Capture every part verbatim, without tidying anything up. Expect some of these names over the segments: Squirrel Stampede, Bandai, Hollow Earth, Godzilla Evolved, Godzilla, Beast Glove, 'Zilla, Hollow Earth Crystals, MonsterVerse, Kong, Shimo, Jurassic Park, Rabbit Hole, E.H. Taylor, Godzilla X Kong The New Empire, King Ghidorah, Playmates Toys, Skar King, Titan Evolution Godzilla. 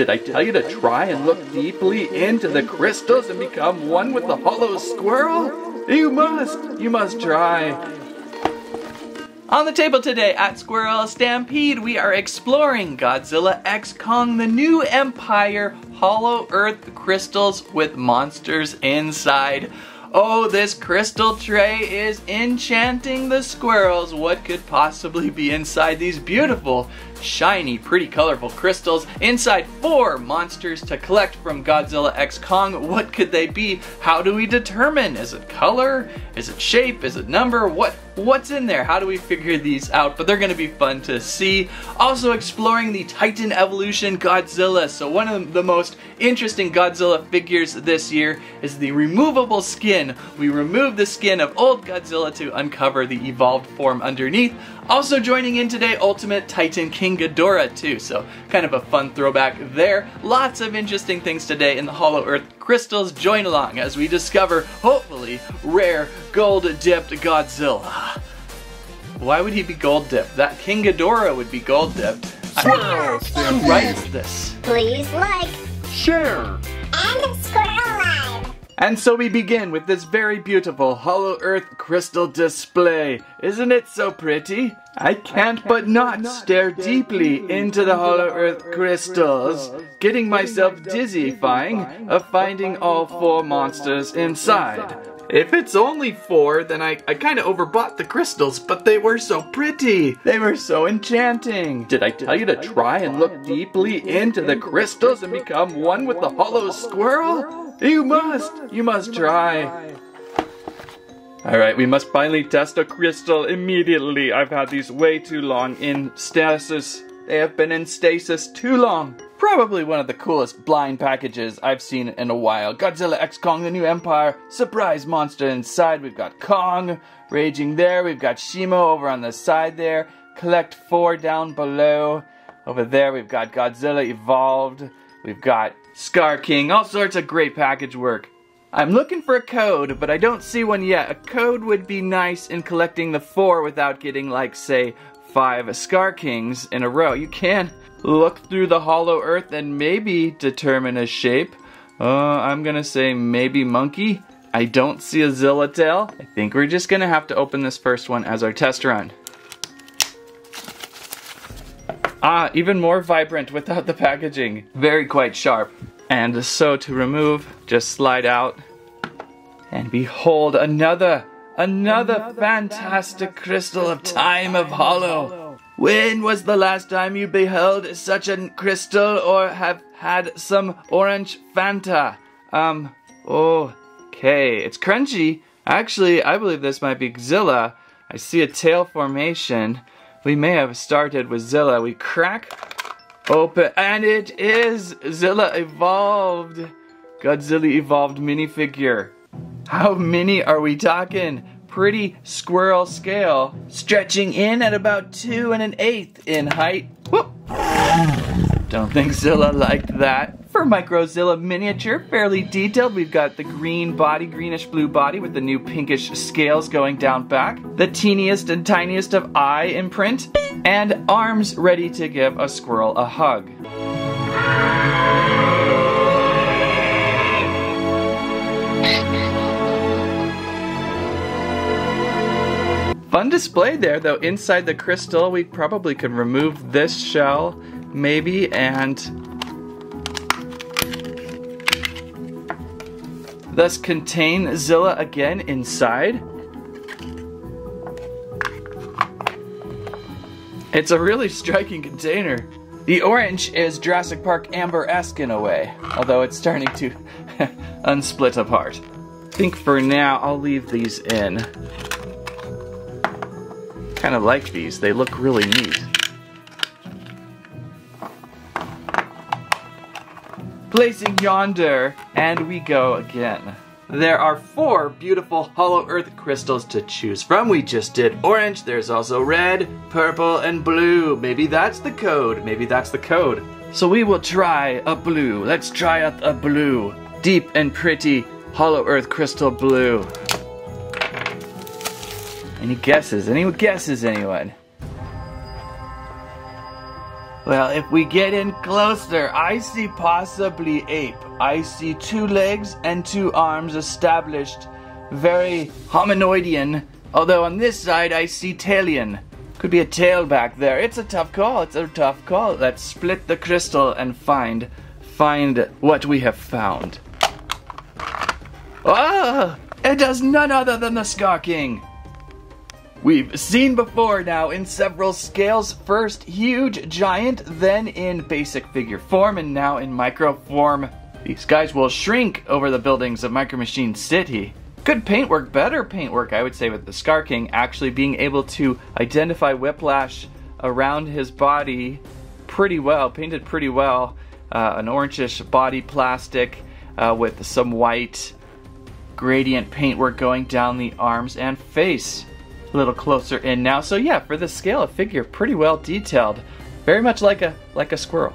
Did I tell you to try and look deeply into the crystals and become one with the hollow squirrel? You must! You must try! On the table today at Squirrel Stampede, we are exploring Godzilla X Kong The New Empire Hollow Earth Crystals with monsters inside. Oh, this crystal tray is enchanting the squirrels. What could possibly be inside these beautiful, shiny, pretty colorful crystals? Inside four monsters to collect from Godzilla X Kong. What could they be? How do we determine? Is it color? Is it shape? Is it number? What? What's in there? How do we figure these out? But they're going to be fun to see. Also exploring the Titan Evolution Godzilla. So one of the most interesting Godzilla figures this year is the removable skin. We remove the skin of old Godzilla to uncover the evolved form underneath. Also joining in today, Ultimate Titan King Ghidorah too, so kind of a fun throwback there. Lots of interesting things today in the Hollow Earth Crystals. Join along as we discover, hopefully, rare gold-dipped Godzilla. Why would he be gold-dipped? That King Ghidorah would be gold-dipped. Squirrel Stampede! Who writes this? Please like, share, and subscribe. And so we begin with this very beautiful Hollow Earth crystal display. Isn't it so pretty? I can't but not stare deeply into the Hollow Earth crystals, getting myself dizzy-fying of finding all four monsters inside. If it's only four, then I, I kind of overbought the crystals, but they were so pretty. They were so enchanting. Did I tell you to try and look deeply into the crystals and become one with the hollow squirrel? You must! You must try. Alright, we must finally test a crystal immediately. I've had these way too long in stasis. They have been in stasis too long. Probably one of the coolest blind packages I've seen in a while. Godzilla X Kong The New Empire, surprise monster inside. We've got Kong raging there. We've got Shimo over on the side there. Collect four down below. Over there we've got Godzilla Evolved. We've got Skar King. All sorts of great package work. I'm looking for a code, but I don't see one yet. A code would be nice in collecting the four without getting, like, say, five Skar Kings in a row. You can look through the Hollow Earth and maybe determine a shape. Uh, I'm gonna say maybe monkey. I don't see a Zilla tail. I think we're just gonna have to open this first one as our test run. Ah, even more vibrant without the packaging. Very quite sharp. And so to remove, just slide out. And behold, another, another, another fantastic, fantastic crystal, crystal of time of hollow. hollow. When was the last time you beheld such a crystal or have had some orange Fanta? Um, okay, it's crunchy. Actually, I believe this might be Godzilla. I see a tail formation. We may have started with Zilla. We crack open, and it is Godzilla Evolved. Godzilla Evolved minifigure. How many are we talking? Pretty squirrel scale, stretching in at about two and an eighth in height. Whoop! Don't think Zilla liked that. For Microzilla miniature, fairly detailed, we've got the green body, greenish blue body with the new pinkish scales going down back, the teeniest and tiniest of eye imprint, and arms ready to give a squirrel a hug. Fun display there, though. Inside the crystal, we probably could remove this shell, maybe, and thus contain Zilla again inside. It's a really striking container. The orange is Jurassic Park amber-esque in a way, although it's starting to unsplit apart. I think for now, I'll leave these in. Kind of like these, they look really neat. Placing yonder, and we go again. There are four beautiful Hollow Earth crystals to choose from. We just did orange, there's also red, purple, and blue. Maybe that's the code, maybe that's the code. So we will try a blue. Let's try out a blue. Deep and pretty Hollow Earth crystal blue. Any guesses? Any guesses, anyone? Well, if we get in closer, I see possibly ape. I see two legs and two arms established. Very hominoidian. Although on this side, I see tailian. Could be a tail back there. It's a tough call. It's a tough call. Let's split the crystal and find, find what we have found. Oh, it does none other than the Skar King. We've seen before now in several scales, first huge, giant, then in basic figure form, and now in micro form. These guys will shrink over the buildings of Micro Machine City. Good paintwork, better paintwork, I would say, with the Skar King actually being able to identify whiplash around his body pretty well, painted pretty well. Uh, an orangish body plastic uh, with some white gradient paintwork going down the arms and face. A little closer in now. So yeah, for the scale, a figure pretty well detailed, very much like a like a squirrel.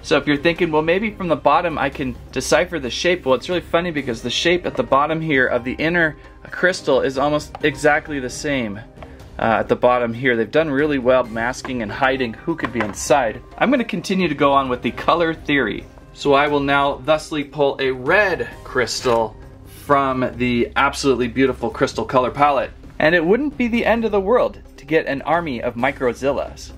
So if you're thinking, well, maybe from the bottom I can decipher the shape, well, it's really funny because the shape at the bottom here of the inner crystal is almost exactly the same uh, at the bottom here. They've done really well masking and hiding who could be inside. I'm going to continue to go on with the color theory. So I will now thusly pull a red crystal from the absolutely beautiful crystal color palette. And it wouldn't be the end of the world to get an army of Microzillas.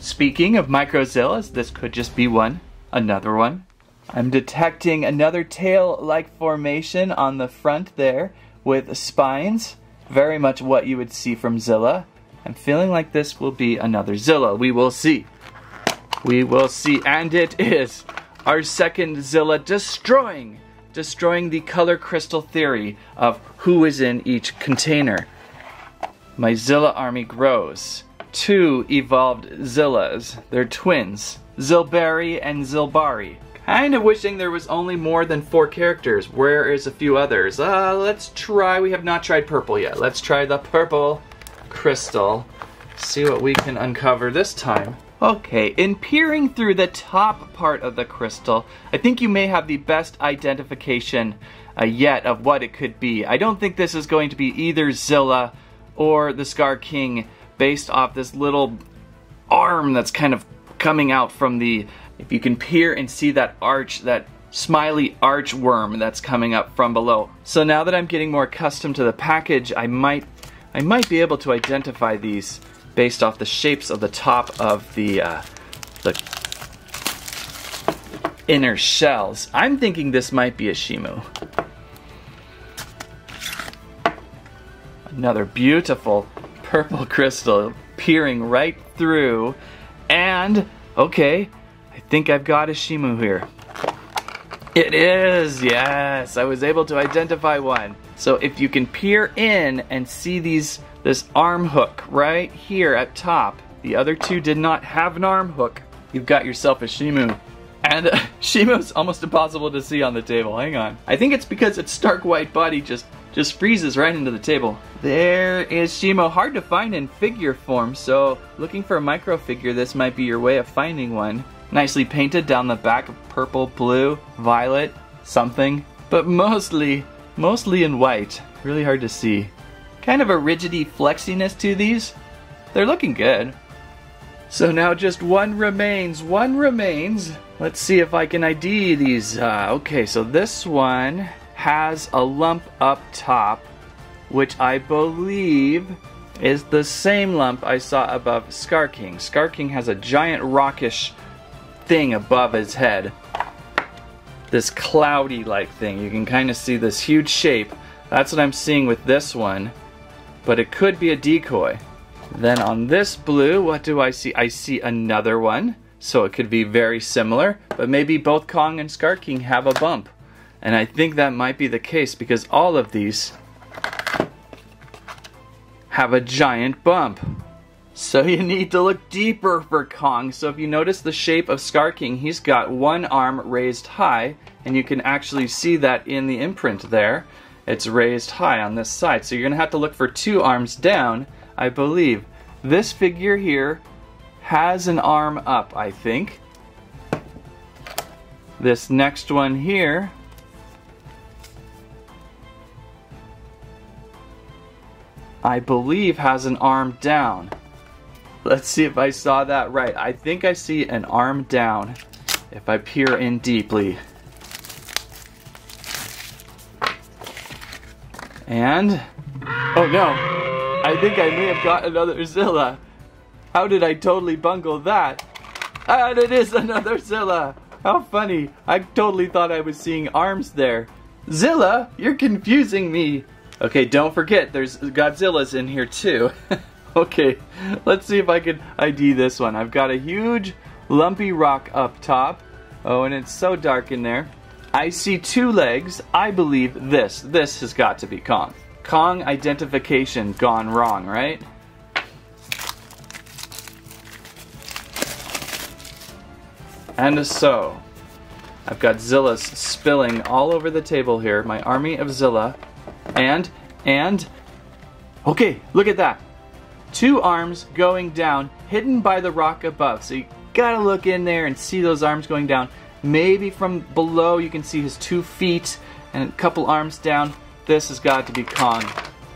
Speaking of Microzillas, this could just be one, another one. I'm detecting another tail-like formation on the front there with spines, very much what you would see from Zilla. I'm feeling like this will be another Zilla. We will see. We will see, and it is. Our second Zilla destroying, destroying the color crystal theory of who is in each container. My Zilla army grows. Two evolved Zillas, they're twins, Zilberry and Zilbari. Kind of wishing there was only more than four characters. Where is a few others? Uh, let's try, we have not tried purple yet. Let's try the purple crystal. See what we can uncover this time. Okay, in peering through the top part of the crystal, I think you may have the best identification uh, yet of what it could be. I don't think this is going to be either Zilla or the Skar King based off this little arm that's kind of coming out from the... If you can peer and see that arch, that smiley arch worm that's coming up from below. So now that I'm getting more accustomed to the package, I might, I might be able to identify these based off the shapes of the top of the, uh, the inner shells. I'm thinking this might be a Shimo. Another beautiful purple crystal peering right through. And, okay, I think I've got a Shimo here. It is, yes, I was able to identify one. So if you can peer in and see these, this arm hook right here at top, the other two did not have an arm hook, you've got yourself a Shimo. And uh, Shimo's almost impossible to see on the table, hang on. I think it's because its stark white body just, just freezes right into the table. There is Shimo, hard to find in figure form, so looking for a micro figure, this might be your way of finding one. Nicely painted down the back, purple, blue, violet, something, but mostly, mostly in white. Really hard to see. Kind of a rigidy flexiness to these. They're looking good. So now just one remains, one remains. Let's see if I can I D these. Uh, okay, so this one has a lump up top, which I believe is the same lump I saw above Skar King. Skar King has a giant rockish thing above his head, this cloudy like thing. You can kind of see this huge shape. That's what I'm seeing with this one, but it could be a decoy. Then on this blue, what do I see? I see another one, so it could be very similar, but maybe both Kong and Skar King have a bump, and I think that might be the case because all of these have a giant bump. So you need to look deeper for Kong. So if you notice the shape of Skar King, he's got one arm raised high, and you can actually see that in the imprint there. It's raised high on this side. So you're gonna have to look for two arms down, I believe. This figure here has an arm up, I think. This next one here I believe has an arm down. Let's see if I saw that right. I think I see an arm down if I peer in deeply. And, oh no, I think I may have got another Zilla. How did I totally bungle that? And it is another Zilla. How funny, I totally thought I was seeing arms there. Zilla, you're confusing me. Okay, don't forget, there's Godzillas in here too. Okay, let's see if I can I D this one. I've got a huge lumpy rock up top. Oh, and it's so dark in there. I see two legs. I believe this. This has got to be Kong. Kong identification gone wrong, right? And so, I've got Zillas spilling all over the table here. My army of Zilla. And, and, okay, look at that. Two arms going down, hidden by the rock above. So you gotta look in there and see those arms going down. Maybe from below you can see his two feet and a couple arms down. This has got to be Kong.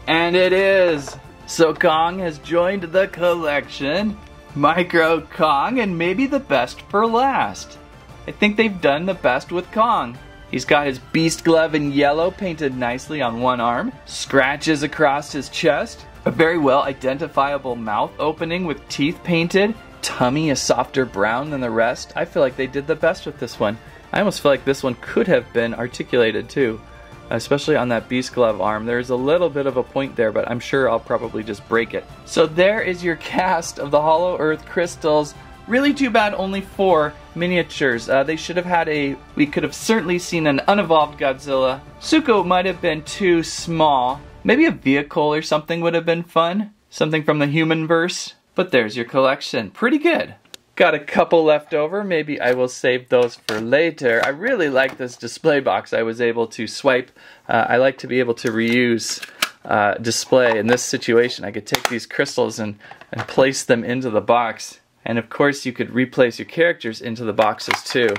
And it is! So Kong has joined the collection. Micro Kong, and maybe the best for last. I think they've done the best with Kong. He's got his beast glove in yellow painted nicely on one arm. Scratches across his chest. A very well identifiable mouth opening with teeth painted. Tummy is softer brown than the rest. I feel like they did the best with this one. I almost feel like this one could have been articulated too. Especially on that beast glove arm. There's a little bit of a point there, but I'm sure I'll probably just break it. So there is your cast of the Hollow Earth Crystals. Really too bad only four miniatures. Uh, they should have had a, we could have certainly seen an unevolved Godzilla. Zuko might have been too small. Maybe a vehicle or something would have been fun. Something from the HumanVerse. But there's your collection. Pretty good. Got a couple left over. Maybe I will save those for later. I really like this display box I was able to swipe. Uh, I like to be able to reuse uh, display. In this situation, I could take these crystals and, and place them into the box. And of course, you could replace your characters into the boxes too.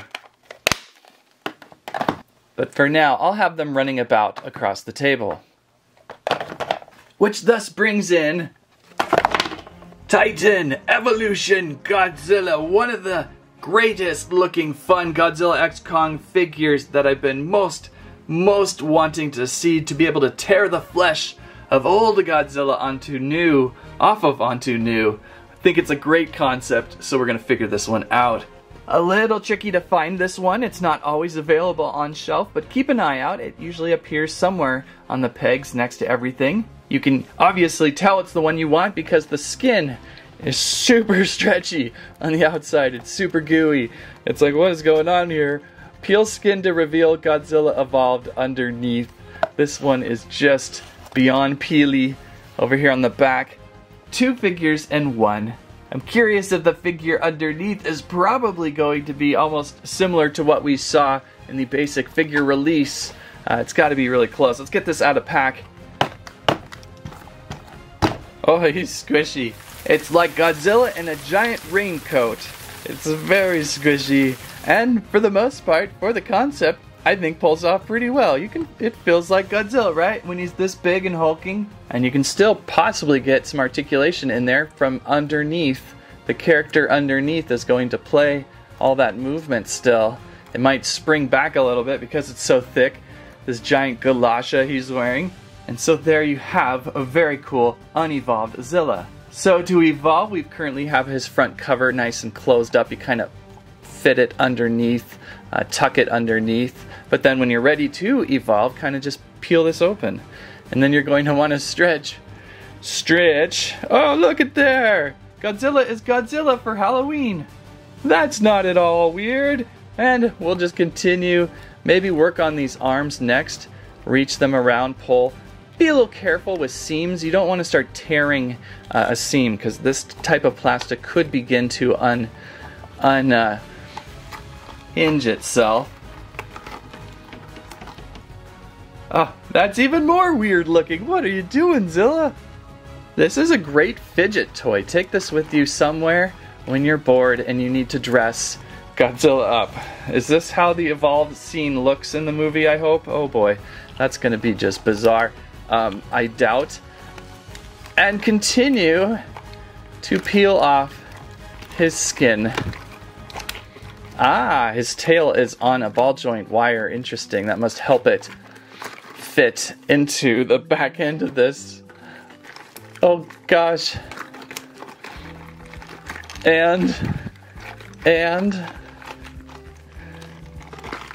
But for now, I'll have them running about across the table. Which thus brings in Titan Evolution Godzilla, one of the greatest looking fun Godzilla X Kong figures that I've been most, most wanting to see, to be able to tear the flesh of old Godzilla onto new, off of onto new. I think it's a great concept, so we're gonna figure this one out. A little tricky to find this one. It's not always available on shelf, but keep an eye out. It usually appears somewhere on the pegs next to everything. You can obviously tell it's the one you want because the skin is super stretchy on the outside. It's super gooey. It's like, what is going on here? Peel skin to reveal Godzilla Evolved underneath. This one is just beyond peely over here on the back. Two figures and one. I'm curious if the figure underneath is probably going to be almost similar to what we saw in the basic figure release. Uh, it's got to be really close. Let's get this out of pack. Oh, he's squishy. It's like Godzilla in a giant raincoat. It's very squishy. And for the most part, for the concept, I think pulls off pretty well. You can, it feels like Godzilla, right? When he's this big and hulking. And you can still possibly get some articulation in there from underneath. The character underneath is going to play all that movement still. It might spring back a little bit because it's so thick. This giant galasha he's wearing. And so there you have a very cool unevolved Zilla. So to evolve, we currently have his front cover nice and closed up. You kind of fit it underneath, uh, tuck it underneath. But then when you're ready to evolve, kind of just peel this open. And then you're going to want to stretch, stretch. Oh, look at there. Godzilla is Godzilla for Halloween. That's not at all weird. And we'll just continue, maybe work on these arms next, reach them around, pull. Be a little careful with seams. You don't want to start tearing uh, a seam because this type of plastic could begin to un, un uh, hinge itself. Oh, that's even more weird looking. What are you doing, Zilla? This is a great fidget toy. Take this with you somewhere when you're bored and you need to dress Godzilla up. Is this how the evolved scene looks in the movie, I hope? Oh boy, that's gonna be just bizarre. Um, I doubt and continue to peel off his skin. Ah, his tail is on a ball joint wire. Interesting. That must help it fit into the back end of this. Oh gosh. And, and,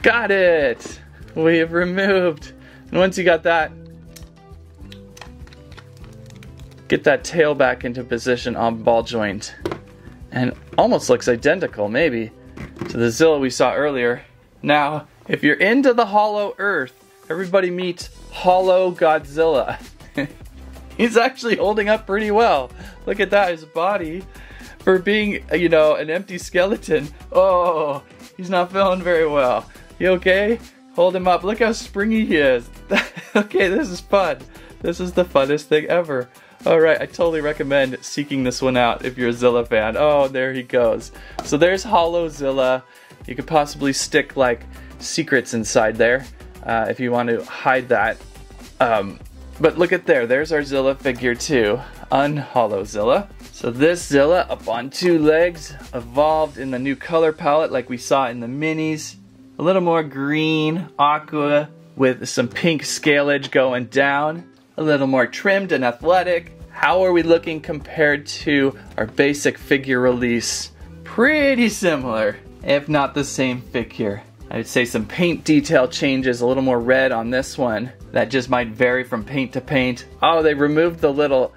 got it! We have removed. And once you got that, get that tail back into position on ball joint. And almost looks identical, maybe, to the Zilla we saw earlier. Now, if you're into the Hollow Earth, everybody meets Hollow Godzilla. He's actually holding up pretty well. Look at that, his body. For being, you know, an empty skeleton. Oh, he's not feeling very well. You okay? Hold him up. Look how springy he is. Okay, this is fun. This is the funnest thing ever. All right, I totally recommend seeking this one out if you're a Zilla fan. Oh, there he goes. So there's Hollow Zilla. You could possibly stick, like, secrets inside there uh, if you want to hide that. Um, but look at there. There's our Zilla figure, too. Un-Hollow Zilla. So this Zilla up on two legs, evolved in the new color palette like we saw in the minis. A little more green, aqua, with some pink scalage going down. A little more trimmed and athletic. How are we looking compared to our basic figure release? Pretty similar, if not the same figure. I would say some paint detail changes, a little more red on this one. That just might vary from paint to paint. Oh, they removed the little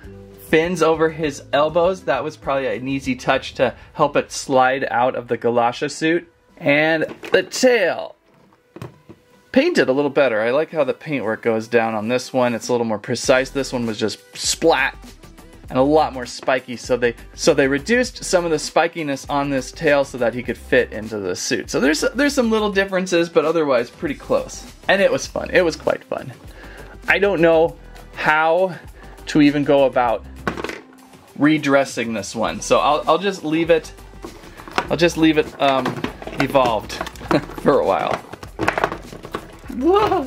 fins over his elbows. That was probably an easy touch to help it slide out of the Galasha suit. And the tail painted a little better. I like how the paintwork goes down on this one. It's a little more precise. This one was just splat and a lot more spiky. So they so they reduced some of the spikiness on this tail so that he could fit into the suit. So there's there's some little differences, but otherwise pretty close. And it was fun. It was quite fun. I don't know how to even go about redressing this one. So I'll, I'll just leave it, I'll just leave it um, evolved for a while. Whoa.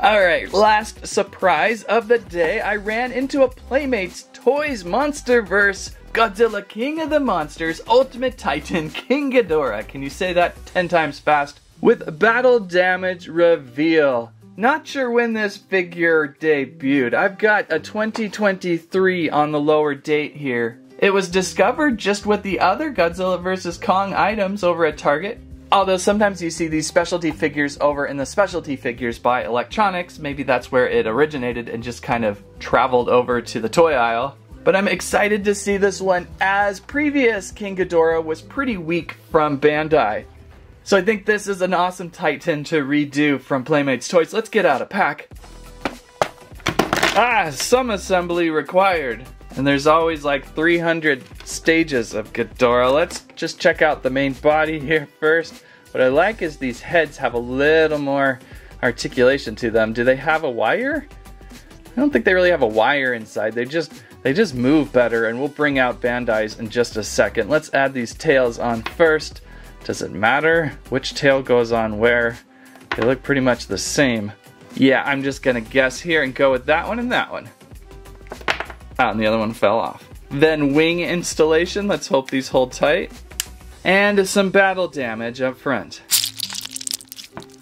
All right, last surprise of the day. I ran into a Playmates Toys MonsterVerse Godzilla King of the Monsters Ultimate Titan King Ghidorah. Can you say that ten times fast? With battle damage reveal. Not sure when this figure debuted. I've got a twenty twenty-three on the lower date here. It was discovered just with the other Godzilla versus. Kong items over at Target. Although sometimes you see these specialty figures over in the Specialty Figures by Electronics. Maybe that's where it originated and just kind of traveled over to the toy aisle. But I'm excited to see this one, as previous King Ghidorah was pretty weak from Bandai. So I think this is an awesome Titan to redo from Playmates Toys. Let's get out a pack. Ah, some assembly required. And there's always like three hundred stages of Ghidorah. Let's just check out the main body here first. What I like is these heads have a little more articulation to them. Do they have a wire? I don't think they really have a wire inside. They just, they just move better, and we'll bring out Bandai's in just a second. Let's add these tails on first. Does it matter which tail goes on where? They look pretty much the same. Yeah, I'm just gonna guess here and go with that one and that one. Ah, and the other one fell off. Then wing installation, let's hope these hold tight. And some battle damage up front.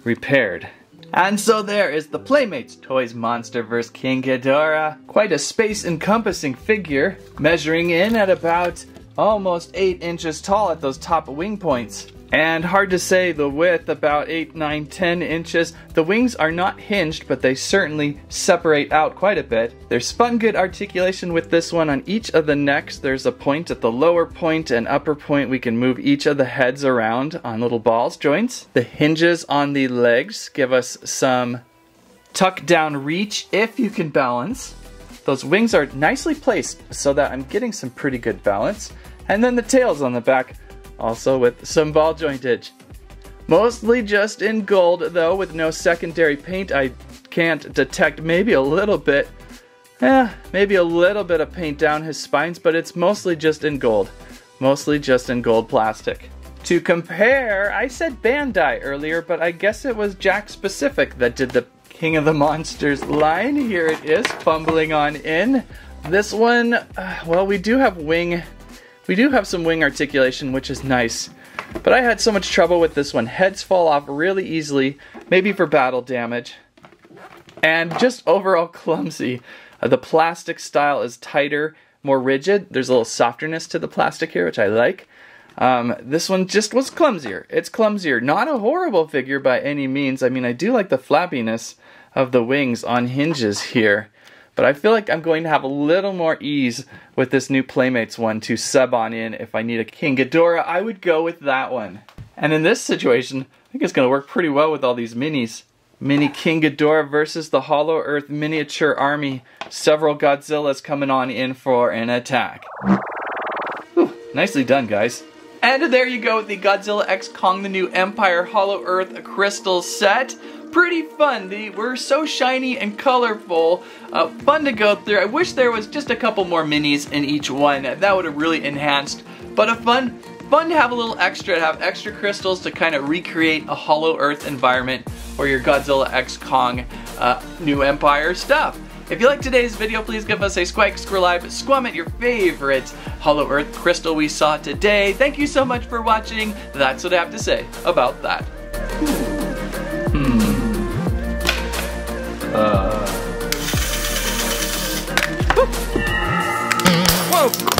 Repaired. And so there is the Playmates Toys MonsterVerse King Ghidorah. Quite a space-encompassing figure, measuring in at about almost eight inches tall at those top wing points. And hard to say the width, about eight, nine, ten inches. The wings are not hinged, but they certainly separate out quite a bit. There's spun good articulation with this one on each of the necks. There's a point at the lower point and upper point. We can move each of the heads around on little balls joints. The hinges on the legs give us some tuck down reach if you can balance. Those wings are nicely placed so that I'm getting some pretty good balance. And then the tails on the back, also with some ball jointage. Mostly just in gold though, with no secondary paint. I can't detect, maybe a little bit, eh, maybe a little bit of paint down his spines, but it's mostly just in gold. Mostly just in gold plastic. To compare, I said Bandai earlier, but I guess it was Jack specific that did the King of the Monsters line. Here it is, fumbling on in. This one, uh, well, we do have wing, we do have some wing articulation, which is nice. But I had so much trouble with this one. Heads fall off really easily, maybe for battle damage. And just overall clumsy. Uh, the plastic style is tighter, more rigid. There's a little softerness to the plastic here, which I like. Um, this one just was clumsier. It's clumsier. Not a horrible figure by any means. I mean, I do like the flappiness of the wings on hinges here. But I feel like I'm going to have a little more ease with this new Playmates one to sub on in. If I need a King Ghidorah, I would go with that one. And in this situation, I think it's going to work pretty well with all these minis. Mini King Ghidorah versus the Hollow Earth Miniature Army. Several Godzillas coming on in for an attack. Whew, nicely done, guys. And there you go with the Godzilla X Kong The New Empire Hollow Earth Crystal set. Pretty fun. They were so shiny and colorful. Uh, fun to go through. I wish there was just a couple more minis in each one. That would have really enhanced. But a fun, fun to have a little extra, to have extra crystals to kind of recreate a Hollow Earth environment or your Godzilla X Kong uh, New Empire stuff. If you liked today's video, please give us a squike, squirlive, squam at your favorite Hollow Earth crystal we saw today. Thank you so much for watching. That's what I have to say about that. Hmm. Uh. Whoa!